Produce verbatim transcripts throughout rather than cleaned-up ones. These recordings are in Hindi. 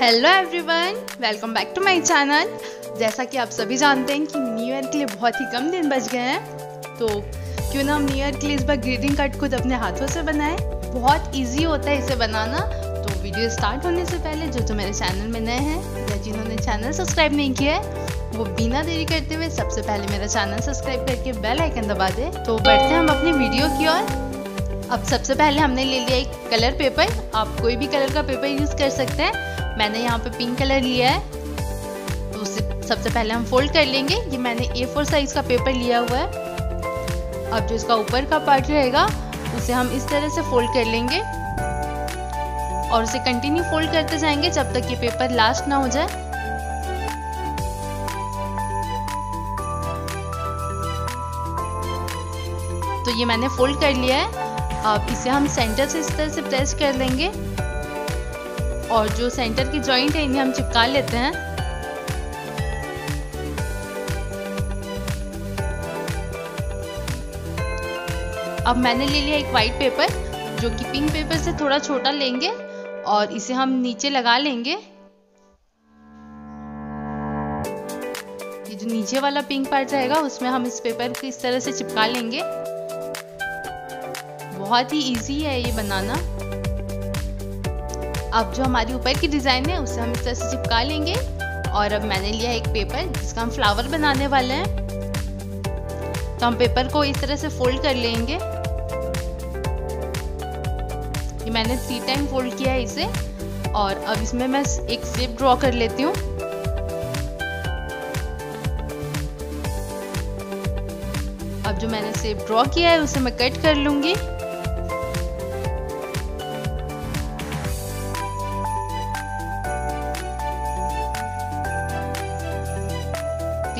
Hello everyone, welcome back to my channel. जैसा कि आप सभी जानते हैं कि न्यू ईयर के लिए बहुत ही कम दिन बच गए हैं, तो क्यों ना हम न्यू ईयर के लिए इस बार ग्रीटिंग कार्ड खुद अपने हाथों से बनाएं। बहुत इजी होता है इसे बनाना। तो वीडियो स्टार्ट होने से पहले जो जो मेरे चैनल में नए हैं या जिन्होंने चैनल सब्सक्राइब नहीं किया है, वो बिना देरी करते हुए सबसे पहले मेरा चैनल सब्सक्राइब करके बेल आइकन दबा दें। तो बढ़ते हैं हम अपनी वीडियो की ओर। अब सबसे पहले हमने ले लिया एक कलर पेपर। आप कोई भी कलर का पेपर यूज़ कर सकते हैं। मैंने यहाँ पे पिंक कलर लिया है, तो उसे सबसे पहले हम फोल्ड कर लेंगे। ये मैंने ए फोर साइज का पेपर लिया हुआ है। अब जो इसका ऊपर का पार्ट रहेगा उसे हम इस तरह से फोल्ड कर लेंगे और उसे कंटिन्यू फोल्ड करते जाएंगे जब तक ये पेपर लास्ट ना हो जाए। तो ये मैंने फोल्ड कर लिया है। अब इसे हम सेंटर से इस तरह से प्रेस कर लेंगे और जो सेंटर की जॉइंट है इन्हें हम चिपका लेते हैं। अब मैंने ले लिया एक वाइट पेपर जो कि पिंक पेपर से थोड़ा छोटा लेंगे और इसे हम नीचे लगा लेंगे। ये जो नीचे वाला पिंक पार्ट रहेगा उसमें हम इस पेपर को इस तरह से चिपका लेंगे। बहुत ही इजी है ये बनाना। अब जो हमारी ऊपर की डिजाइन है उसे हम इस तरह से चिपका लेंगे। और अब मैंने लिया एक पेपर जिसका हम फ्लावर बनाने वाले हैं, तो हम पेपर को इस तरह से फोल्ड कर लेंगे। ये मैंने थ्री टाइम फोल्ड किया है इसे। और अब इसमें मैं एक शेप ड्रॉ कर लेती हूँ। अब जो मैंने शेप ड्रॉ किया है उसे मैं कट कर लूंगी।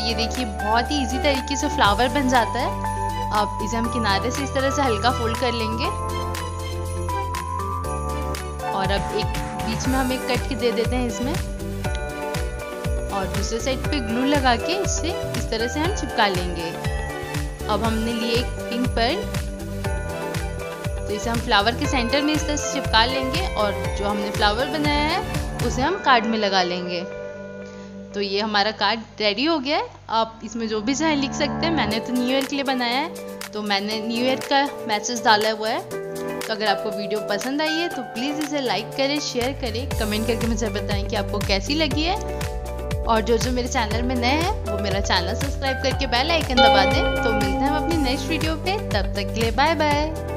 ये देखिए, बहुत ही इजी तरीके से फ्लावर बन जाता है। अब इसे हम किनारे से इस तरह से हल्का फोल्ड कर लेंगे और अब एक बीच में हम एक कट के दे देते हैं इसमें और दूसरे साइड पे ग्लू लगा के इसे इस तरह से हम चिपका लेंगे। अब हमने लिए एक पिंक पर्ल, तो इसे हम फ्लावर के सेंटर में इस तरह से चिपका लेंगे और जो हमने फ्लावर बनाया है उसे हम कार्ड में लगा लेंगे। तो ये हमारा कार्ड रेडी हो गया है। आप इसमें जो भी चाहे लिख सकते हैं। मैंने तो न्यू ईयर के लिए बनाया है, तो मैंने न्यू ईयर का मैसेज डाला हुआ है। तो अगर आपको वीडियो पसंद आई है तो प्लीज़ इसे लाइक करें, शेयर करें, कमेंट करके मुझे बताएं कि आपको कैसी लगी है। और जो जो मेरे चैनल में नए हैं वो मेरा चैनल सब्सक्राइब करके बेल आइकन दबा दें। तो मिलते हैं हम अपनी नेक्स्ट वीडियो पर। तब तक के लिए बाय बाय।